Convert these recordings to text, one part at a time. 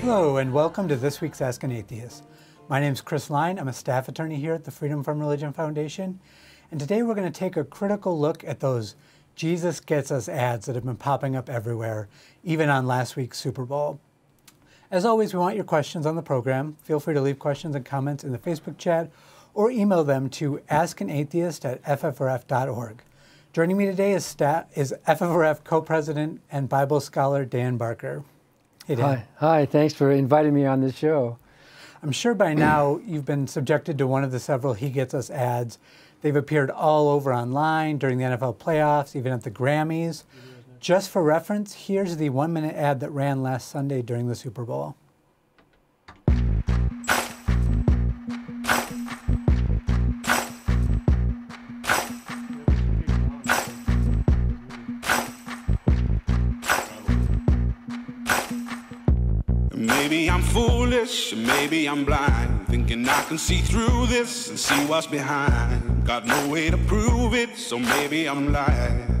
Hello and welcome to this week's Ask an Atheist. My name is Chris Line. I'm a staff attorney here at the Freedom From Religion Foundation. And today we're going to take a critical look at those Jesus Gets Us ads that have been popping up everywhere, even on last week's Super Bowl. As always, we want your questions on the program. Feel free to leave questions and comments in the Facebook chat or email them to askanatheist@ffrf.org. Joining me today is FFRF co-president and Bible scholar Dan Barker. Hey, Dan. Hi, thanks for inviting me on this show. I'm sure by now you've been subjected to one of the several He Gets Us ads. They've appeared all over online, during the NFL playoffs, even at the Grammys. Just for reference, here's the 1-minute ad that ran last Sunday during the Super Bowl. Maybe I'm foolish, maybe I'm blind, thinking I can see through this and see what's behind. Got no way to prove it, so maybe I'm lying.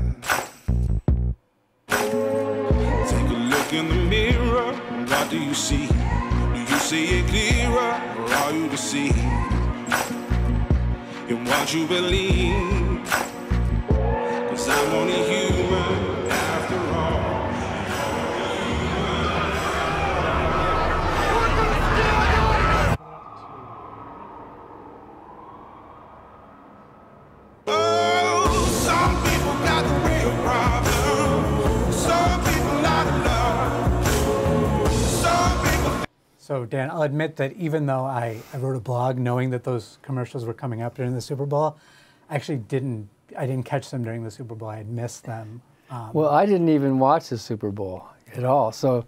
Take a look in the mirror, what do you see? Do you see it clearer, or are you deceived in what you believe? 'Cause I'm only human. So, Dan, I'll admit that even though I wrote a blog knowing that those commercials were coming up during the Super Bowl, I actually didn't catch them during the Super Bowl. I had missed them. Well, I didn't even watch the Super Bowl at all. So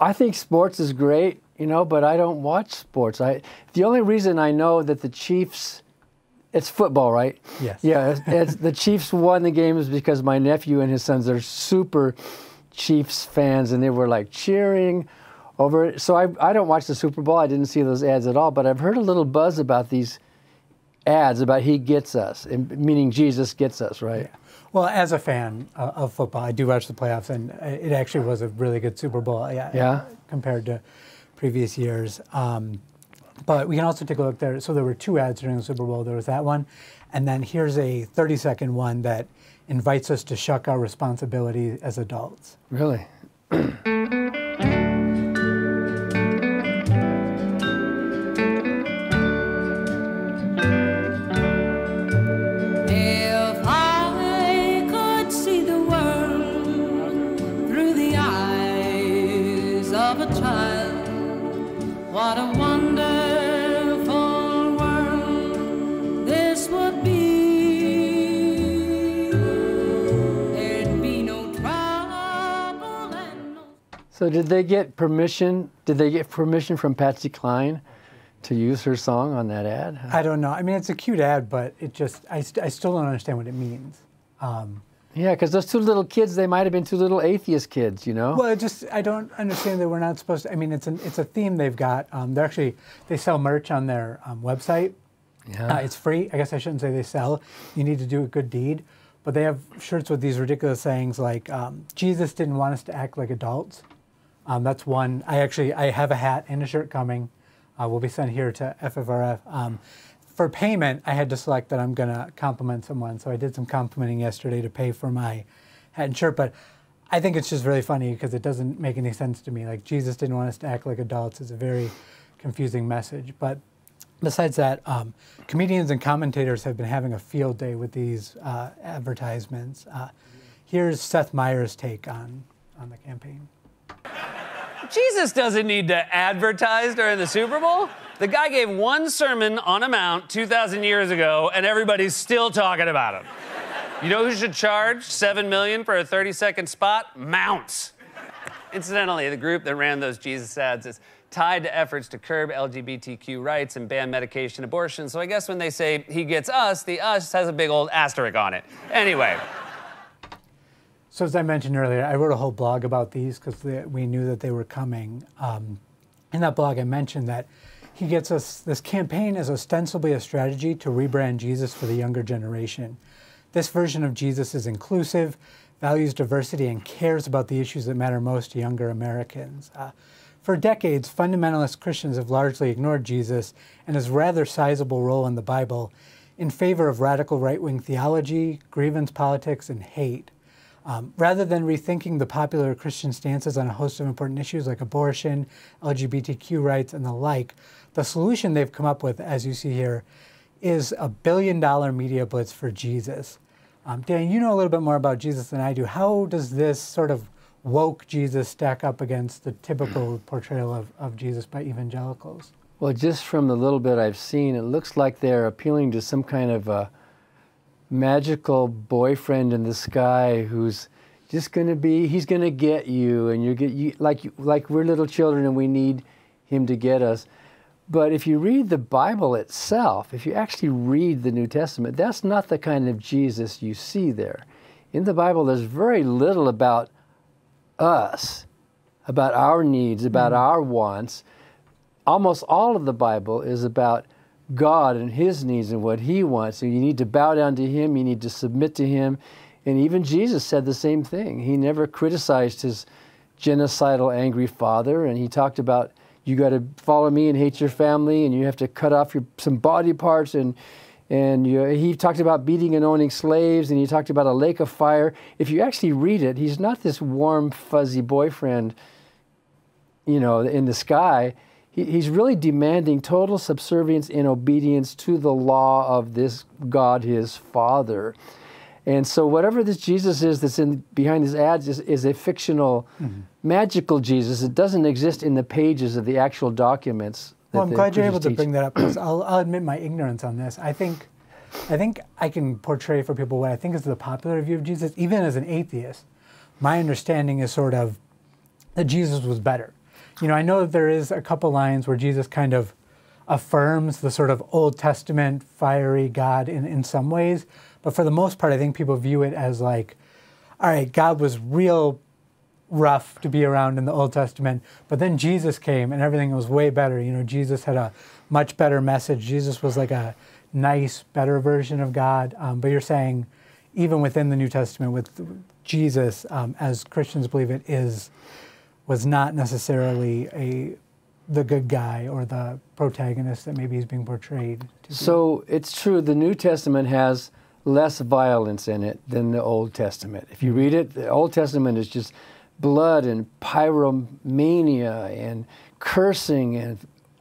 I think sports is great, you know, but I don't watch sports. The only reason I know that the Chiefs, it's football, right? Yes. Yeah, the Chiefs won the game is because my nephew and his sons are super Chiefs fans, and they were like cheering over it. So I don't watch the Super Bowl. I didn't see those ads at all, but I've heard a little buzz about these ads about He Gets Us, meaning Jesus gets us, right? Yeah. Well, as a fan of football, I do watch the playoffs, and it actually was a really good Super Bowl compared to previous years. But we can also take a look there. So there were two ads during the Super Bowl. There was that one, and then here's a 30-second one that invites us to shuck our responsibility as adults. Really? What a wonderful world this would be. There'd be no trouble and no... So did they get permission from Patsy Cline to use her song on that ad? I don't know. I mean, it's a cute ad, but it just, I still don't understand what it means. Yeah, because those two little kids, they might have been two little atheist kids, you know? Well, I don't understand that we're not supposed to. I mean, it's a theme they've got. They sell merch on their website. Yeah. It's free. I guess I shouldn't say they sell. You need to do a good deed. But they have shirts with these ridiculous sayings like, Jesus didn't want us to act like adults. That's one. I have a hat and a shirt coming. We'll be sent here to FFRF. For payment, I had to select that I'm going to compliment someone, so I did some complimenting yesterday to pay for my hat and shirt, but I think it's just really funny because it doesn't make any sense to me. Like, Jesus didn't want us to act like adults is a very confusing message. But besides that, comedians and commentators have been having a field day with these advertisements. Here's Seth Meyers' take on the campaign. Jesus doesn't need to advertise during the Super Bowl. The guy gave one sermon on a mount 2,000 years ago, and everybody's still talking about him. You know who should charge $7 million for a 30-second spot? Mounts. Incidentally, the group that ran those Jesus ads is tied to efforts to curb LGBTQ rights and ban medication abortion, so I guess when they say, He Gets Us, the us has a big old asterisk on it. Anyway. So as I mentioned earlier, I wrote a whole blog about these because we knew that they were coming. In that blog, I mentioned that He Gets Us, this campaign is ostensibly a strategy to rebrand Jesus for the younger generation. This version of Jesus is inclusive, values diversity, and cares about the issues that matter most to younger Americans. For decades, fundamentalist Christians have largely ignored Jesus and his rather sizable role in the Bible in favor of radical right-wing theology, grievance politics, and hate. Rather than rethinking the popular Christian stances on a host of important issues like abortion, LGBTQ rights, and the like, the solution they've come up with, as you see here, is a billion-dollar media blitz for Jesus. Dan, you know a little bit more about Jesus than I do. How does this sort of woke Jesus stack up against the typical portrayal of Jesus by evangelicals? Well, just from the little bit I've seen, it looks like they're appealing to some kind of a magical boyfriend in the sky who's just going to be, he's going to get you, and you're get you, like we're little children and we need him to get us. But if you read the Bible itself, if you actually read the New Testament, that's not the kind of Jesus you see there. In the Bible, there's very little about us, about our needs, about our wants. Almost all of the Bible is about God and his needs and what he wants. And you need to bow down to him, you need to submit to him. And even Jesus said the same thing. He never criticized his genocidal, angry father. And he talked about, you got to follow me and hate your family, and you have to cut off your, some body parts. And he talked about beating and owning slaves, and he talked about a lake of fire. If you actually read it, he's not this warm, fuzzy boyfriend, you know, in the sky. He's really demanding total subservience and obedience to the law of this God, his Father. And so whatever this Jesus is that's in behind these ads is a fictional, magical Jesus. It doesn't exist in the pages of the actual documents. Well, I'm glad you're able to bring that up, because I'll admit my ignorance on this. I think I can portray for people what I think is the popular view of Jesus, even as an atheist. My understanding is sort of that Jesus was better. You know, I know that there is a couple lines where Jesus kind of affirms the sort of Old Testament fiery God in some ways, but for the most part, I think people view it as like, all right, God was real rough to be around in the Old Testament, but then Jesus came and everything was way better. You know, Jesus had a much better message. Jesus was like a nice, better version of God. But you're saying even within the New Testament with Jesus, as Christians believe it is, was not necessarily the good guy or the protagonist that maybe he's being portrayed to be. So it's true, the New Testament has less violence in it than the Old Testament. If you read it, the Old Testament is just blood and pyromania and cursing and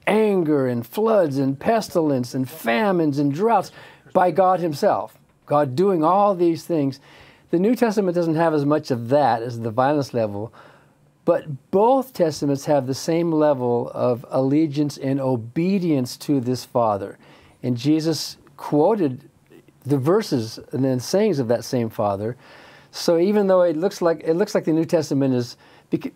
anger and floods and pestilence and famines and droughts by God himself, God doing all these things. The New Testament doesn't have as much of that as the violence level, but both Testaments have the same level of allegiance and obedience to this Father. And Jesus quoted the verses and then sayings of that same Father. So even though it looks like the New Testament is,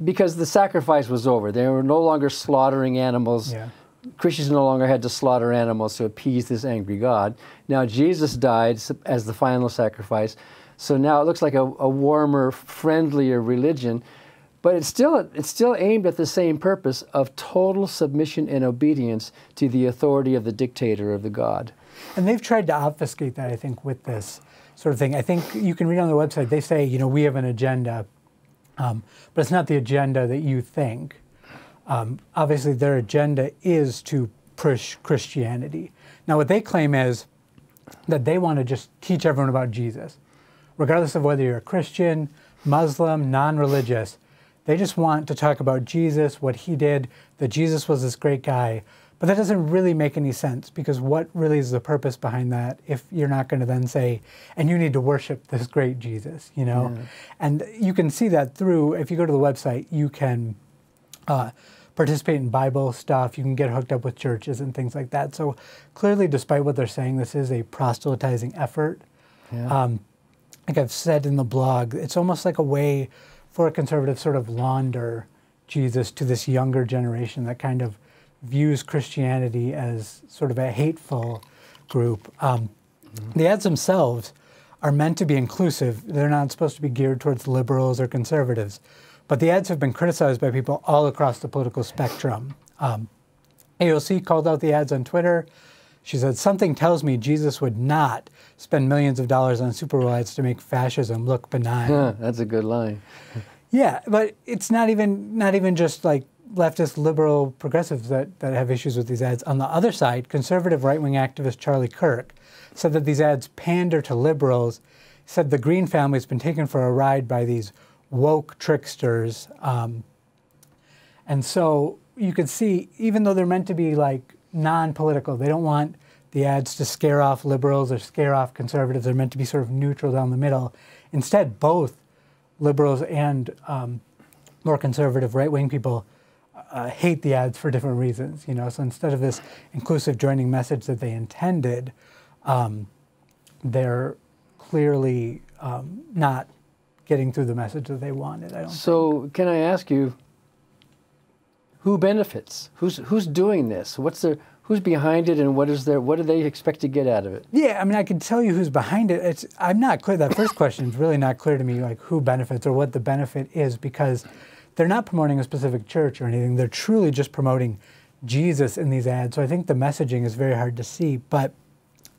because the sacrifice was over, they were no longer slaughtering animals. Yeah. Christians no longer had to slaughter animals to appease this angry God. Now Jesus died as the final sacrifice. So now it looks like a warmer, friendlier religion. But it's still aimed at the same purpose of total submission and obedience to the authority of the dictator, of the God. And they've tried to obfuscate that, I think, with this sort of thing. I think you can read on their website, they say, you know, we have an agenda, but it's not the agenda that you think. Obviously, their agenda is to push Christianity. Now, what they claim is that they want to just teach everyone about Jesus, regardless of whether you're a Christian, Muslim, non-religious. They just want to talk about Jesus, what he did, that Jesus was this great guy. But that doesn't really make any sense, because what really is the purpose behind that if you're not going to then say, and you need to worship this great Jesus, you know? Yeah. And you can see that through, if you go to the website, you can participate in Bible stuff, you can get hooked up with churches and things like that. So clearly, despite what they're saying, this is a proselytizing effort. Yeah. Like I've said in the blog, it's almost like a way for a conservative sort of launder Jesus to this younger generation that kind of views Christianity as sort of a hateful group. The ads themselves are meant to be inclusive. They're not supposed to be geared towards liberals or conservatives. But the ads have been criticized by people all across the political spectrum. AOC called out the ads on Twitter. She said, "Something tells me Jesus would not spend millions of dollars on Super Bowl ads to make fascism look benign." Huh, that's a good line. Yeah, but it's not even just like leftist liberal progressives that have issues with these ads. On the other side, conservative right-wing activist Charlie Kirk said that these ads pander to liberals, said the Green family has been taken for a ride by these woke tricksters. And so you could see, even though they're meant to be like non-political, they don't want the ads to scare off liberals or scare off conservatives. They're meant to be sort of neutral down the middle. Instead, both liberals and more conservative right-wing people hate the ads for different reasons, you know. So instead of this inclusive joining message that they intended, they're clearly not getting through the message that they wanted, I don't think. So can I ask you, who benefits? Who's doing this? Who's behind it, and what do they expect to get out of it? Yeah, I mean, I can tell you who's behind it. I'm not clear. That first question is really not clear to me, like who benefits or what the benefit is, because they're not promoting a specific church or anything. They're truly just promoting Jesus in these ads. So I think the messaging is very hard to see. But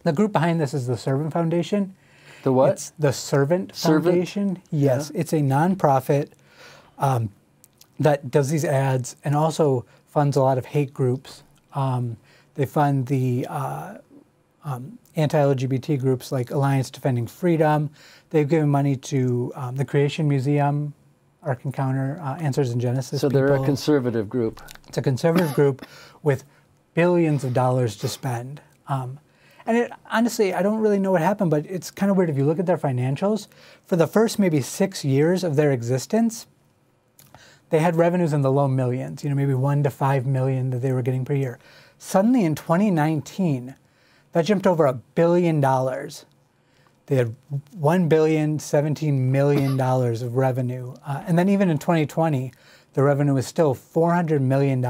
the group behind this is the Servant Foundation. The what? It's the Servant Foundation. Yes, yeah. It's a nonprofit that does these ads and also funds a lot of hate groups. They fund the anti-LGBT groups like Alliance Defending Freedom. They've given money to the Creation Museum, Ark Encounter, Answers in Genesis. So they're a conservative group. It's a conservative group with billions of dollars to spend. And honestly, I don't really know what happened, but it's kind of weird if you look at their financials. For the first maybe 6 years of their existence, they had revenues in the low millions, you know, maybe 1 to 5 million that they were getting per year. Suddenly in 2019, that jumped over $1 billion. They had $1,017,000,000 of revenue. And then even in 2020, the revenue was still $400 million.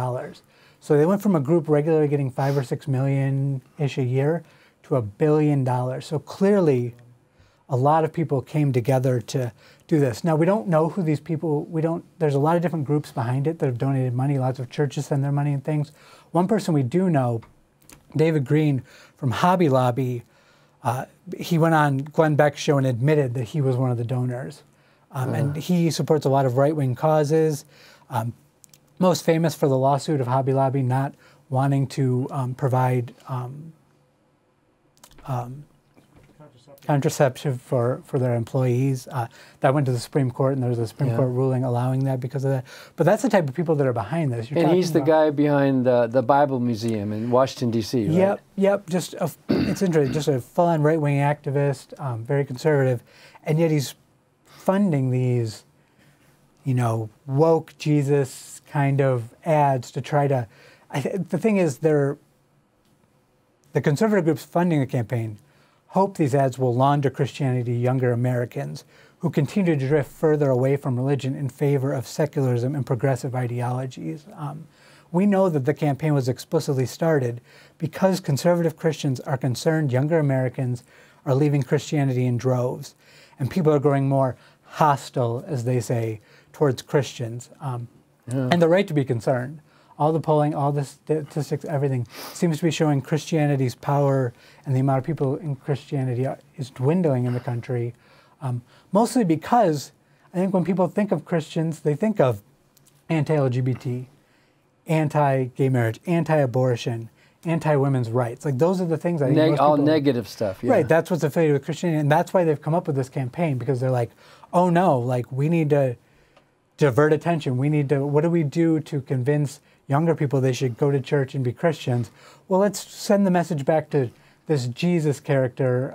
So they went from a group regularly getting 5 or 6 million-ish a year to $1 billion. So clearly, a lot of people came together to do this. Now, we don't know who these people, there's a lot of different groups behind it that have donated money. Lots of churches send their money and things. One person we do know, David Green from Hobby Lobby, he went on Glenn Beck's show and admitted that he was one of the donors. And he supports a lot of right-wing causes, most famous for the lawsuit of Hobby Lobby not wanting to provide contraceptive for their employees. That went to the Supreme Court, and there was a Supreme Court ruling allowing that because of that. But that's the type of people that are behind this. And he's the guy behind the Bible Museum in Washington, D.C., right? Yep. It's interesting, just a full-on right-wing activist, very conservative, and yet he's funding these, you know, woke Jesus kind of ads to try to... the thing is, the conservative group's funding the campaign hope these ads will launder Christianity to younger Americans who continue to drift further away from religion in favor of secularism and progressive ideologies. We know that the campaign was explicitly started because conservative Christians are concerned younger Americans are leaving Christianity in droves, and people are growing more hostile, as they say, towards Christians. And the right to be concerned. All the polling, all the statistics, everything seems to be showing Christianity's power, and the amount of people in Christianity is dwindling in the country, mostly because I think when people think of Christians, they think of anti-LGBT, anti-gay marriage, anti-abortion, anti-women's rights. Like, those are the things I think most people... All negative stuff, yeah. Right, that's what's affiliated with Christianity, and that's why they've come up with this campaign, because they're like, oh no, like, we need to divert attention. We need to... What do we do to convince younger people they should go to church and be Christians? Well, let's send the message back to this Jesus character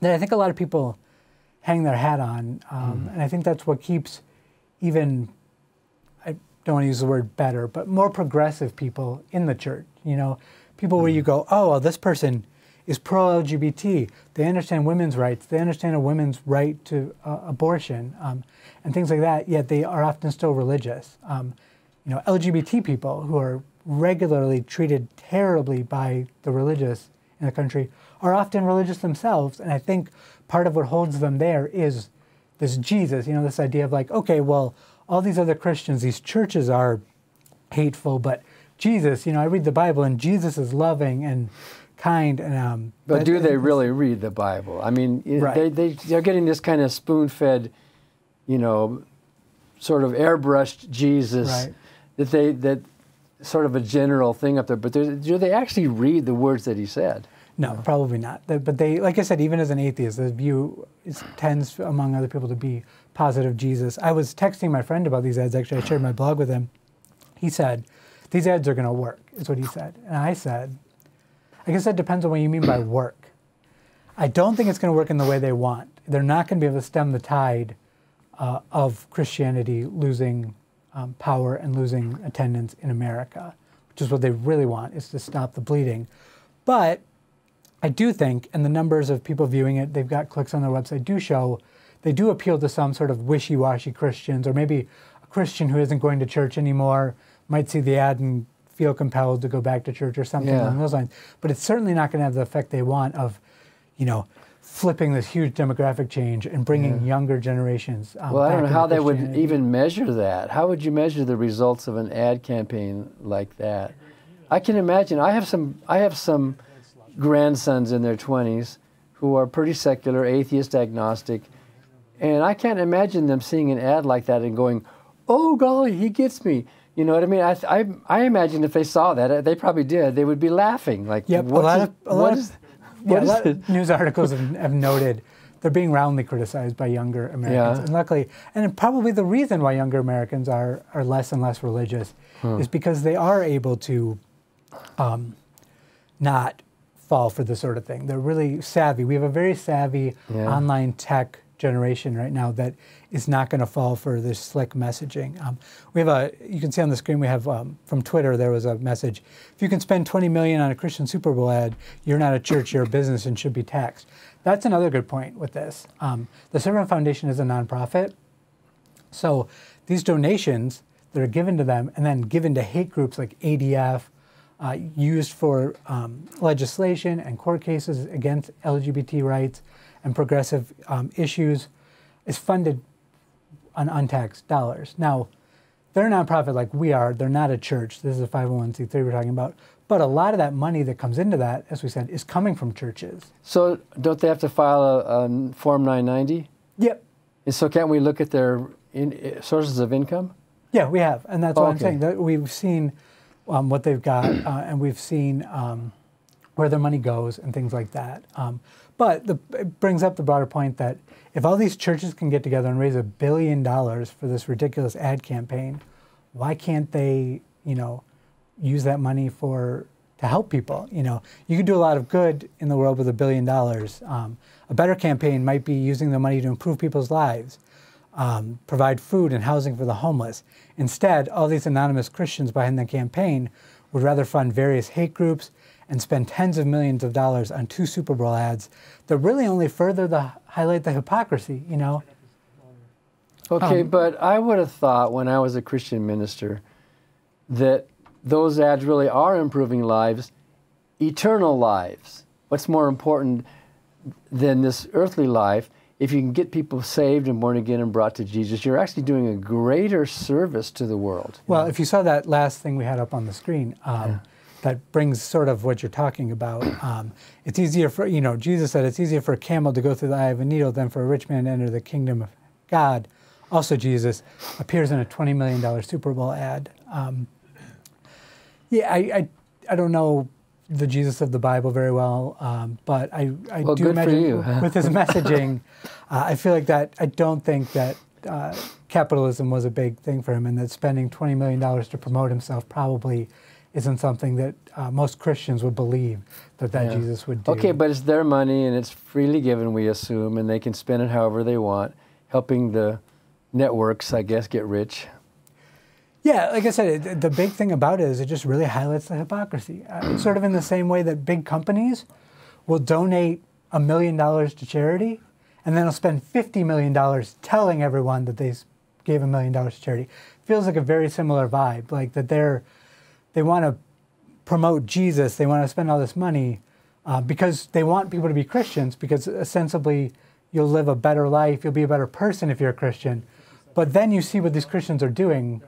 that I think a lot of people hang their hat on. And I think that's what keeps even, I don't want to use the word better, but more progressive people in the church. You know, people where you go, oh, well, this person is pro-LGBT. They understand women's rights. They understand a woman's right to abortion and things like that, yet they are often still religious. You know, LGBT people who are regularly treated terribly by the religious in the country are often religious themselves, and I think part of what holds them there is this Jesus, you know, this idea of like, okay, well, all these other Christians, these churches are hateful, but Jesus, you know, I read the Bible, and Jesus is loving and kind. And, but do they really read the Bible? I mean, right. they're getting this kind of spoon-fed, you know, sort of airbrushed Jesus right. that sort of a general thing up there. But do they actually read the words that he said? No, probably not. But they, like I said, even as an atheist, the view tends, among other people, to be positive Jesus. I was texting my friend about these ads. Actually, I shared my blog with him. He said, these ads are going to work, is what he said. And I said, I guess that depends on what you mean by work. I don't think it's going to work in the way they want. They're not going to be able to stem the tide of Christianity losing power and losing attendance in America, which is what they really want, is to stop the bleeding. But I do think, and the numbers of people viewing it, they've got clicks on their website, do show, they do appeal to some sort of wishy-washy Christians, or maybe a Christian who isn't going to church anymore might see the ad and feel compelled to go back to church or something along those lines. But it's certainly not going to have the effect they want of, you know, flipping this huge demographic change and bringing younger generations well, I don't know how they would even measure that. How would you measure the results of an ad campaign like that? I can imagine. I have some grandsons in their 20s who are pretty secular, atheist, agnostic, and I can't imagine them seeing an ad like that and going, oh, golly, he gets me. You know what I mean? I imagine if they saw that, they probably did, they would be laughing. Like, yep, a lot of news articles have noted they're being roundly criticized by younger Americans. Yeah. And luckily, and probably the reason why younger Americans are less and less religious is because they are able to not fall for this sort of thing. They're really savvy. We have a very savvy online tech generation right now that is not going to fall for this slick messaging. We have you can see on the screen, we have from Twitter, there was a message. If you can spend $20 million on a Christian Super Bowl ad, you're not a church, you're a business and should be taxed. That's another good point with this. The Servant Foundation is a nonprofit. So these donations that are given to them and then given to hate groups like ADF, used for legislation and court cases against LGBT rights and progressive issues, is funded on untaxed dollars. Now, they're a nonprofit like we are. They're not a church. This is a 501c3 we're talking about. But a lot of that money that comes into that, as we said, is coming from churches. So don't they have to file a Form 990? Yep. And so can't we look at their sources of income? Yeah, we have. And that's what I'm saying. That we've seen what they've got, and we've seen where their money goes and things like that. But it brings up the broader point that if all these churches can get together and raise $1 billion for this ridiculous ad campaign, why can't they, you know, use that money to help people? You know, you could do a lot of good in the world with $1 billion. A better campaign might be using the money to improve people's lives. Provide food and housing for the homeless. Instead, all these anonymous Christians behind the campaign would rather fund various hate groups and spend tens of millions of dollars on 2 Super Bowl ads that really only further highlight the hypocrisy, you know? Okay, but I would have thought when I was a Christian minister that those ads really are improving lives, eternal lives. What's more important than this earthly life? If you can get people saved and born again and brought to Jesus, you're actually doing a greater service to the world. Well, if you saw that last thing we had up on the screen, that brings sort of what you're talking about. It's easier for, you know, Jesus said, it's easier for a camel to go through the eye of a needle than for a rich man to enter the kingdom of God. Also, Jesus appears in a $20 million Super Bowl ad. Yeah, I don't know the Jesus of the Bible very well, but I do imagine with his messaging, I feel like that I don't think that capitalism was a big thing for him, and that spending $20 million to promote himself probably isn't something that most Christians would believe that Jesus would do. Okay, but it's their money and it's freely given, we assume, and they can spend it however they want, helping the networks, I guess, get rich. Yeah, like I said, the big thing about it is it just really highlights the hypocrisy. Sort of in the same way that big companies will donate $1 million to charity, and then they'll spend $50 million telling everyone that they gave $1 million to charity. Feels like a very similar vibe, like that they want to promote Jesus, they want to spend all this money because they want people to be Christians, because ostensibly you'll live a better life, you'll be a better person if you're a Christian. But then you see what these Christians are doing,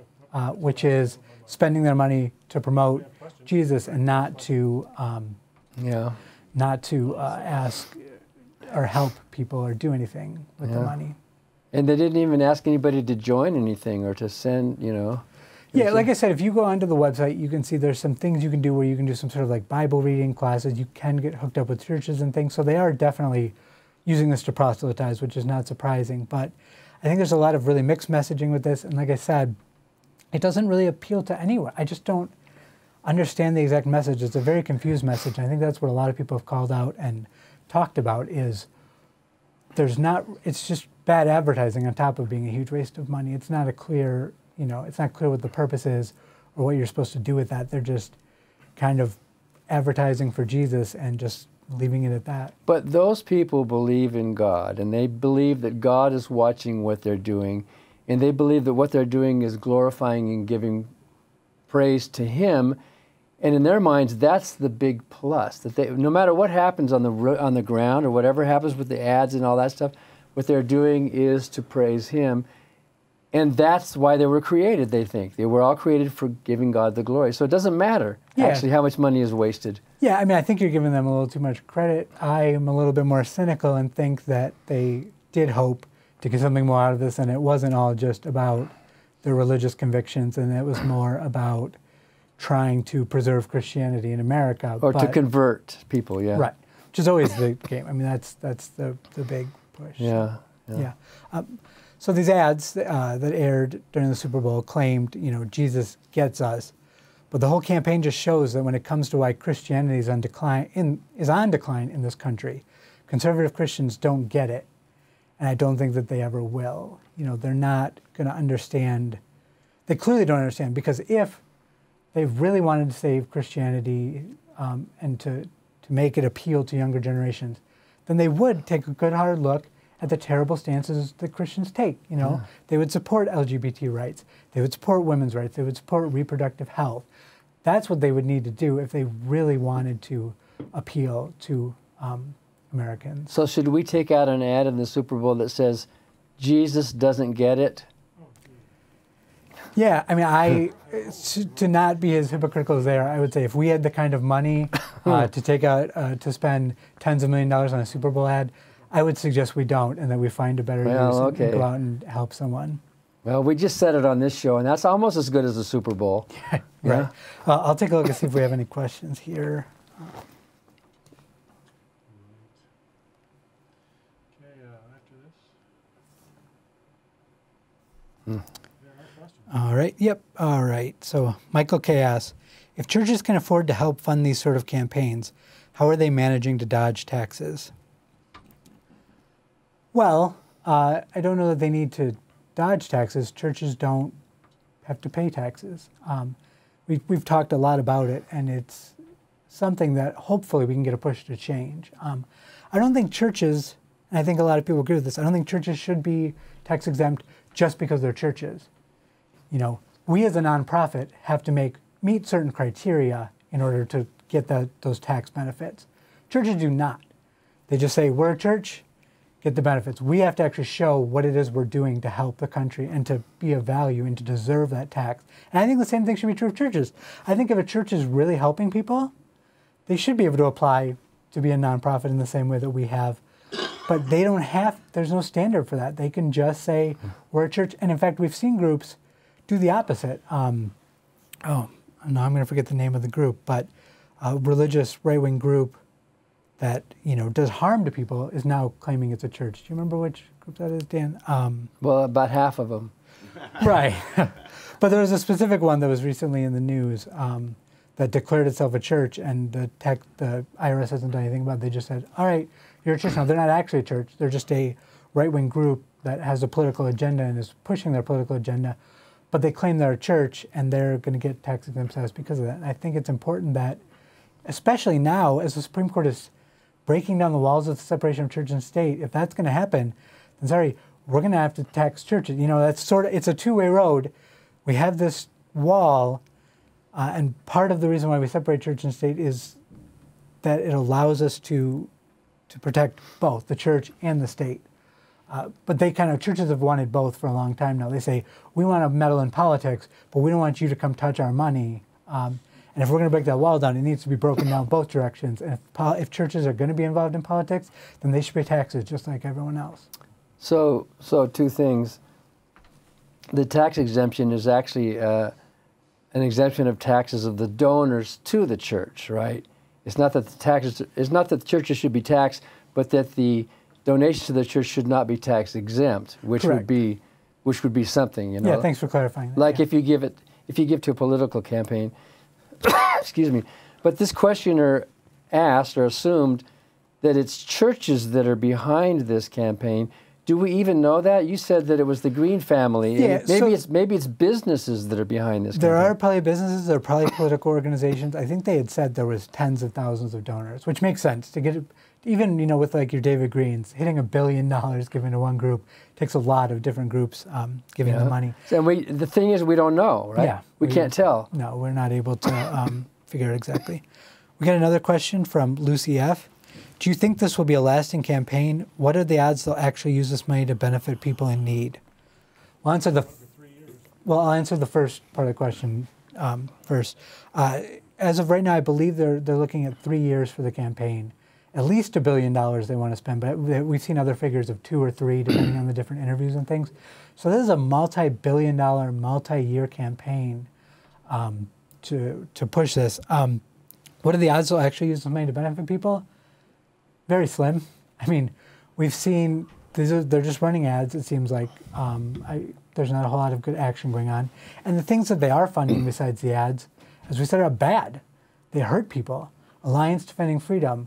which is spending their money to promote Jesus and not to ask or help people or do anything with the money. And they didn't even ask anybody to join anything or to send, you know. Yeah, like I said, if you go onto the website, you can see there's some things you can do where you can do some sort of like Bible reading classes. You can get hooked up with churches and things. So they are definitely using this to proselytize, which is not surprising. But I think there's a lot of really mixed messaging with this. And like I said, it doesn't really appeal to anyone. I just don't understand the exact message. It's a very confused message. And I think that's what a lot of people have called out and talked about is there's not, it's just bad advertising on top of being a huge waste of money. It's not a clear... You know, it's not clear what the purpose is or what you're supposed to do with that. They're just kind of advertising for Jesus and just leaving it at that. But those people believe in God, and they believe that God is watching what they're doing, and they believe that what they're doing is glorifying and giving praise to Him. And in their minds, that's the big plus. That they, no matter what happens on the ground or whatever happens with the ads and all that stuff, what they're doing is to praise Him. And that's why they were created, they think. They were all created for giving God the glory. So it doesn't matter, actually, how much money is wasted. Yeah, I mean, I think you're giving them a little too much credit. I am a little bit more cynical and think that they did hope to get something more out of this, and it wasn't all just about their religious convictions, and it was more about trying to preserve Christianity in America. Or to convert people, yeah. Right, which is always the game. I mean, that's the big push. Yeah, yeah. So these ads that aired during the Super Bowl claimed, you know, Jesus gets us. But the whole campaign just shows that when it comes to why Christianity is on decline in this country, conservative Christians don't get it. And I don't think that they ever will. You know, they're not going to understand. They clearly don't understand, because if they really wanted to save Christianity and to make it appeal to younger generations, then they would take a good hard look at the terrible stances that Christians take, you know? Yeah. They would support LGBT rights. They would support women's rights. They would support reproductive health. That's what they would need to do if they really wanted to appeal to Americans. So should we take out an ad in the Super Bowl that says, Jesus doesn't get it? Yeah, I mean, to not be as hypocritical as they are, I would say if we had the kind of money to take out, to spend tens of millions of dollars on a Super Bowl ad, I would suggest we don't, and that we find a better use and go out and help someone. Well, we just said it on this show, and that's almost as good as the Super Bowl. Yeah, right. I'll take a look and see if we have any questions here. All right. Yep. All right. So Michael K. asks, if churches can afford to help fund these sort of campaigns, how are they managing to dodge taxes? Well, I don't know that they need to dodge taxes. Churches don't have to pay taxes. We've talked a lot about it, and it's something that hopefully we can get a push to change. I don't think churches, and I think a lot of people agree with this, I don't think churches should be tax exempt just because they're churches. You know, we as a nonprofit have to meet certain criteria in order to get those tax benefits. Churches do not. They just say, we're a church, get the benefits. We have to actually show what it is we're doing to help the country and to be of value and to deserve that tax. And I think the same thing should be true of churches. I think if a church is really helping people, they should be able to apply to be a nonprofit in the same way that we have. But they don't have, there's no standard for that. They can just say, we're a church. And in fact, we've seen groups do the opposite. Oh, now I'm going to forget the name of the group, but a religious right-wing group that, you know, does harm to people is now claiming it's a church. Do you remember which group that is, Dan? Well, about half of them. Right. But there was a specific one that was recently in the news that declared itself a church, and the IRS hasn't done anything about it. They just said, all right, you're a church now. They're not actually a church. They're just a right-wing group that has a political agenda and is pushing their political agenda. But they claim they're a church, and they're going to get taxed themselves because of that. And I think it's important that, especially now, as the Supreme Court is breaking down the walls of the separation of church and state, if that's going to happen, then sorry, we're going to have to tax churches. You know, that's sort of, it's a two-way road. We have this wall, and part of the reason why we separate church and state is that it allows us to protect both the church and the state. But they kind of, churches have wanted both for a long time now. They say, we want to meddle in politics, but we don't want you to come touch our money. And if we're going to break that wall down, it needs to be broken down both directions. And if churches are going to be involved in politics, then they should pay taxes just like everyone else. So two things. The tax exemption is actually an exemption of taxes of the donors to the church, right? It's not that the taxes, it's not that the churches should be taxed, but that the donations to the church should not be tax exempt, which Correct. Would be, which would be something, you know. Yeah, thanks for clarifying that. Like if you give it, if you give to a political campaign, excuse me. But this questioner asked or assumed that it's churches that are behind this campaign. Do we even know that? You said that it was the Green family. Yeah, maybe it's businesses that are behind this. There are probably businesses. There are probably political organizations. I think they had said there was tens of thousands of donors, which makes sense to get. Even with like your David Greens, hitting $1 billion given to one group takes a lot of different groups giving the money. And the thing is, we don't know, right? Yeah, we can't tell. No, we're not able to figure out exactly. We got another question from Lucy F. Do you think this will be a lasting campaign? What are the odds they'll actually use this money to benefit people in need? Well, I'll answer the first part of the question first. As of right now, I believe they're looking at 3 years for the campaign. At least $1 billion they want to spend, but we've seen other figures of 2 or 3 depending on the different interviews and things. So this is a multi-billion-dollar, multi-year campaign to push this. What are the odds they'll actually use this money to benefit people? Very slim. I mean, we've seen they're just running ads. It seems like there's not a whole lot of good action going on, and the things that they are funding besides the ads, as we said, are bad. They hurt people. Alliance Defending Freedom.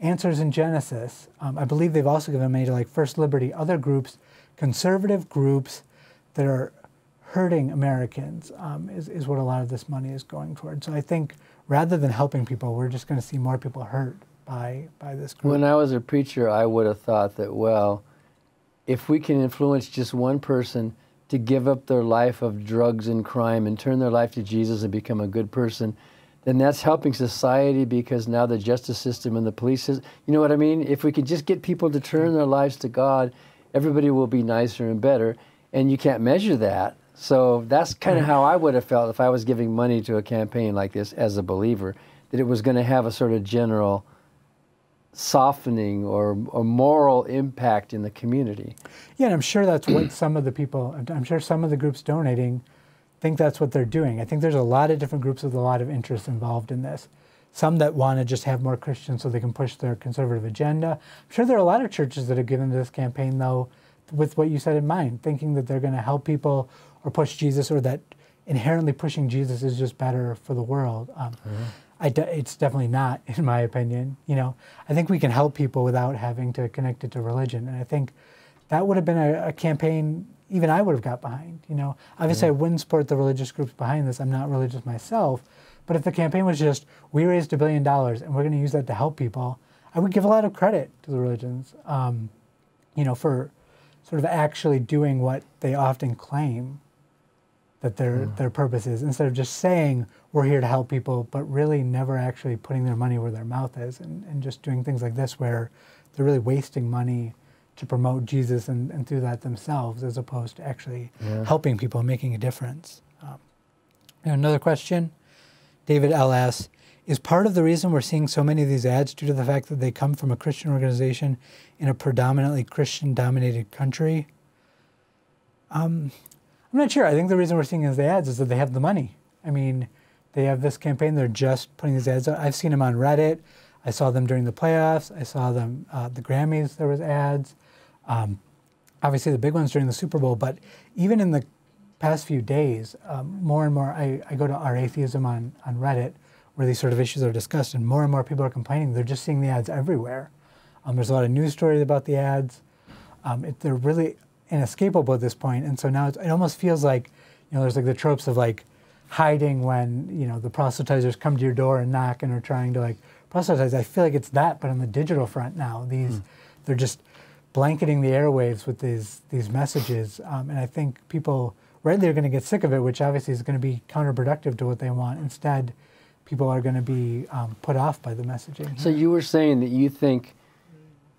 Answers in Genesis. I believe they've also given money to like First Liberty, other groups, conservative groups that are hurting Americans is what a lot of this money is going toward. So I think rather than helping people, we're just going to see more people hurt by this group. When I was a preacher, I would have thought that, well, if we can influence just one person to give up their life of drugs and crime and turn their life to Jesus and become a good person, then that's helping society, because now the justice system and the police system, you know what I mean? If we could just get people to turn their lives to God, everybody will be nicer and better, and you can't measure that. So that's kind of how I would have felt if I was giving money to a campaign like this as a believer, that it was going to have a sort of general softening or moral impact in the community. Yeah, and I'm sure that's what some of the people, I'm sure some of the groups donating think that's what they're doing. I think there's a lot of different groups with a lot of interests involved in this. Some that want to just have more Christians so they can push their conservative agenda. I'm sure there are a lot of churches that have given to this campaign, though, with what you said in mind, thinking that they're going to help people or push Jesus, or that inherently pushing Jesus is just better for the world. It's definitely not, in my opinion. You know, I think we can help people without having to connect it to religion, and I think that would have been a campaign even I would have got behind, you know. Obviously, I wouldn't support the religious groups behind this. I'm not religious myself. But if the campaign was just, we raised $1 billion and we're going to use that to help people, I would give a lot of credit to the religions, you know, for sort of actually doing what they often claim that their purpose is, instead of just saying, we're here to help people, but really never actually putting their money where their mouth is, and just doing things like this where they're really wasting money to promote Jesus and through that themselves, as opposed to actually helping people and making a difference. And another question, David L. asks, is part of the reason we're seeing so many of these ads due to the fact that they come from a Christian organization in a predominantly Christian-dominated country? I'm not sure. I think the reason we're seeing these ads is that they have the money. I mean, they have this campaign. They're just putting these ads out. I've seen them on Reddit. I saw them during the playoffs. I saw them the Grammys. There was ads. Obviously, the big ones during the Super Bowl. But even in the past few days, more and more, I go to Our Atheism on Reddit, where these sort of issues are discussed, and more people are complaining. They're just seeing the ads everywhere. There's a lot of news stories about the ads. They're really inescapable at this point. And so now it almost feels like, you know, there's like the tropes of like hiding when, you know, the proselytizers come to your door and knock and are trying to like proselytize. I feel like it's that, but on the digital front now, they're just blanketing the airwaves with these messages, and I think people rightly are going to get sick of it, which obviously is going to be counterproductive to what they want. Instead, people are going to be put off by the messaging. So you were saying that you think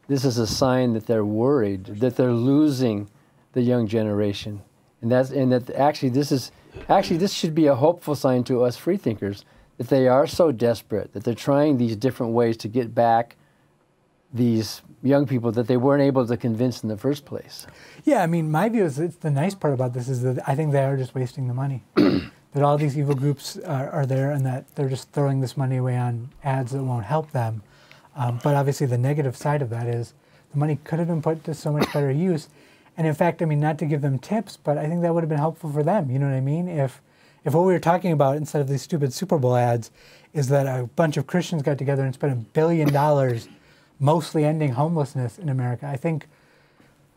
this is a sign that they're worried, that they're losing the young generation, and that actually this should be a hopeful sign to us free thinkers that they are so desperate that they're trying these different ways to get back these young people that they weren't able to convince in the first place. Yeah, I mean, my view is it's the nice part about this is that I think they are just wasting the money. That all these evil groups are there and that they're just throwing this money away on ads that won't help them. But obviously the negative side of that is the money could have been put to so much better use. And in fact, I mean, not to give them tips, but I think that would have been helpful for them. You know what I mean? If what we were talking about instead of these stupid Super Bowl ads is that a bunch of Christians got together and spent $1 billion mostly ending homelessness in America. I think,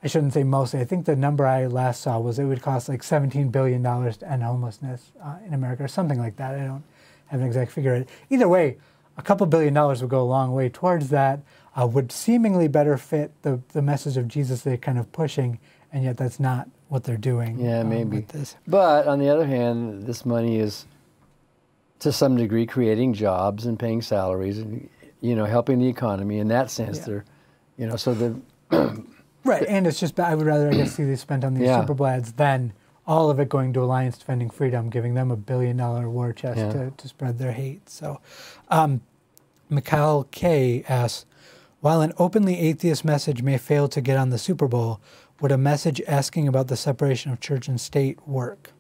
I shouldn't say mostly, I think the number I last saw was it would cost like $17 billion to end homelessness in America or something like that. I don't have an exact figure. Either way, a couple $1 billion would go a long way towards that, would seemingly better fit the message of Jesus they're kind of pushing, and yet that's not what they're doing. Yeah, maybe. With this. But on the other hand, this money is, to some degree, creating jobs and paying salaries and, you know, helping the economy in that sense. Yeah. They're, you know, so the... Right, and it's just, I would rather, I guess, see these spent on these Super Bowl ads than all of it going to Alliance Defending Freedom, giving them $1 billion war chest to spread their hate. So, Mikhail K. asks, while an openly atheist message may fail to get on the Super Bowl, would a message asking about the separation of church and state work?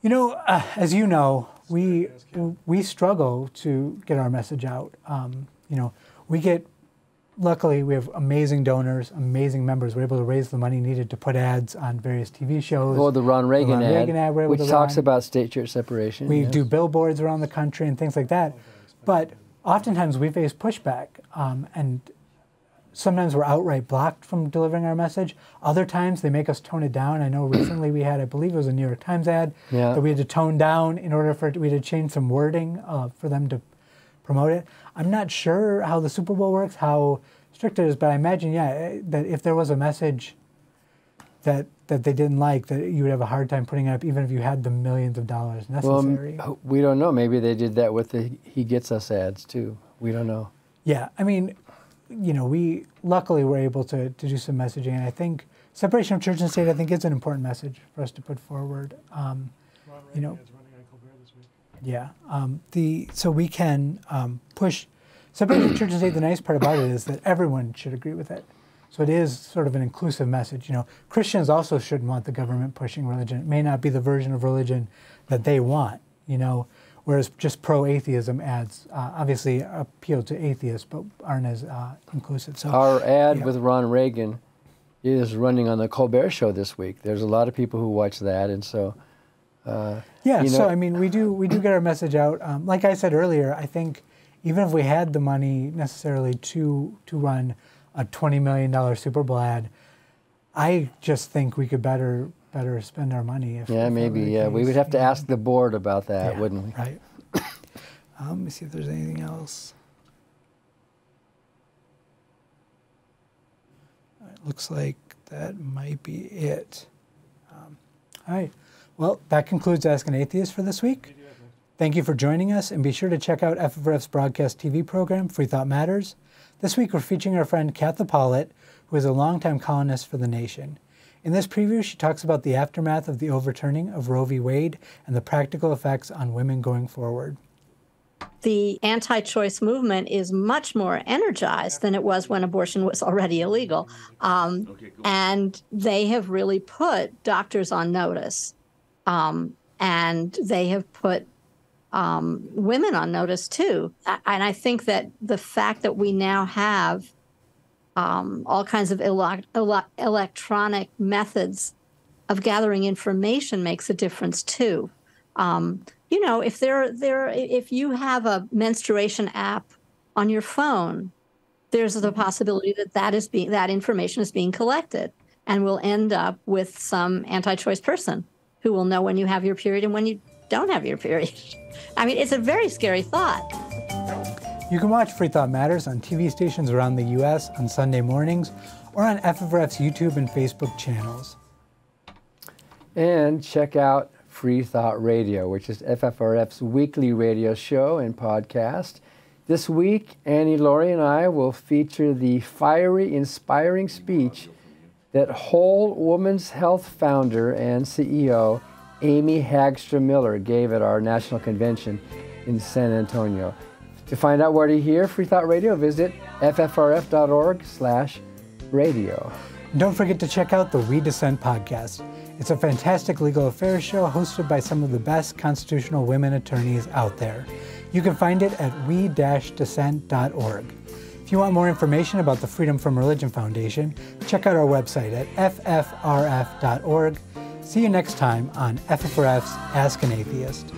You know, as you know, we struggle to get our message out. You know, we get... Luckily, we have amazing donors, amazing members. We're able to raise the money needed to put ads on various TV shows. Well, the Ron Reagan, ad, we're able to talks about state-church separation. We do billboards around the country and things like that. But oftentimes, we face pushback. And sometimes we're outright blocked from delivering our message. Other times, they make us tone it down. I know recently we had, I believe it was a New York Times ad, that we had to tone down in order for it. We had to change some wording for them to promote it. I'm not sure how the Super Bowl works, how strict it is, but I imagine, yeah, that if there was a message that they didn't like, that you would have a hard time putting it up, even if you had the millions of dollars necessary. Well, we don't know. Maybe they did that with the He Gets Us ads, too. We don't know. Yeah, I mean, you know, we luckily were able to do some messaging, and I think separation of church and state, I think, is an important message for us to put forward. You know. Yeah, so we can push separation of church and state. The nice part about it is that everyone should agree with it. So it is sort of an inclusive message. You know, Christians also shouldn't want the government pushing religion. It may not be the version of religion that they want, you know, whereas just pro-atheism ads obviously appeal to atheists but aren't as inclusive. So our ad with Ron Reagan is running on the Colbert Show this week. There's a lot of people who watch that, and so... yeah, you know, so I mean, we do get our message out. Like I said earlier, I think even if we had the money necessarily to run a $20 million Super Bowl ad, I just think we could better spend our money. We would have to ask the board about that, wouldn't we? Right. Let me see if there's anything else. All right, looks like that might be it. All right. Well, that concludes Ask an Atheist for this week. Thank you for joining us, and be sure to check out FFRF's broadcast TV program, Free Thought Matters. This week, we're featuring our friend Katha Pollitt, who is a longtime columnist for The Nation. In this preview, she talks about the aftermath of the overturning of Roe v. Wade and the practical effects on women going forward. The anti-choice movement is much more energized than it was when abortion was already illegal. And they have really put doctors on notice. And they have put women on notice, too. And I think that the fact that we now have all kinds of electronic methods of gathering information makes a difference, too. You know, if you have a menstruation app on your phone, there's the possibility that that information is being collected, and we'll end up with some anti-choice person who will know when you have your period and when you don't have your period. I mean, it's a very scary thought. You can watch Free Thought Matters on TV stations around the U.S. on Sunday mornings or on FFRF's YouTube and Facebook channels. And check out Free Thought Radio, which is FFRF's weekly radio show and podcast. This week, Annie Laurie and I will feature the fiery, inspiring speech that Whole Woman's Health founder and CEO Amy Hagstrom Miller gave at our national convention in San Antonio. To find out where to hear Free Thought Radio, visit ffrf.org/radio. Don't forget to check out the We Dissent podcast. It's a fantastic legal affairs show hosted by some of the best constitutional women attorneys out there. You can find it at we-dissent.org. If you want more information about the Freedom From Religion Foundation, check out our website at ffrf.org. See you next time on FFRF's Ask an Atheist.